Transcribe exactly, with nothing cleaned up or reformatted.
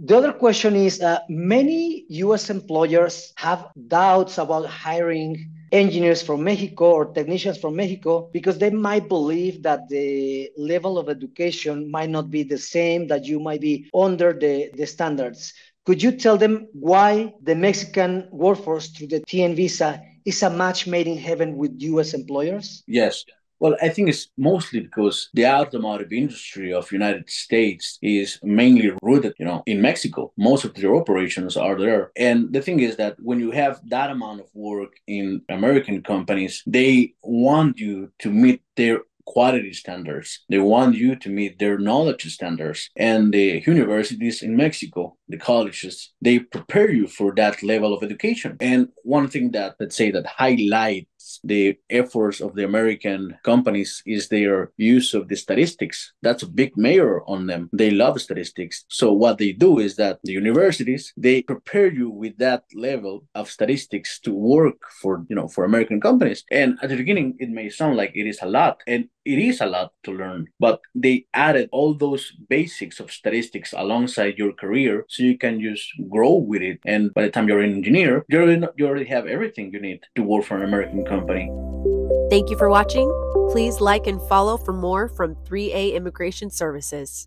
The other question is, uh, many U S employers have doubts about hiring engineers from Mexico or technicians from Mexico because they might believe that the level of education might not be the same, that you might be under the, the standards. Could you tell them why the Mexican workforce through the T N visa is a match made in heaven with U S employers? Yes. Well, I think it's mostly because the automotive industry of United States is mainly rooted, you know, in Mexico. Most of their operations are there. And the thing is that when you have that amount of work in American companies, they want you to meet their quality standards. They want you to meet their knowledge standards. And the universities in Mexico, the colleges, they prepare you for that level of education. And one thing that, let's say, that highlights the efforts of the American companies is their use of the statistics. That's a big major on them. They love statistics. So what they do is that the universities, they prepare you with that level of statistics to work for, you know, for American companies. And at the beginning, it may sound like it is a lot, and it is a lot to learn, but they added all those basics of statistics alongside your career so you can just grow with it. And by the time you're an engineer, you're in, you already have everything you need to work for an American company. Thank you for watching. Please like and follow for more from three A Immigration Services.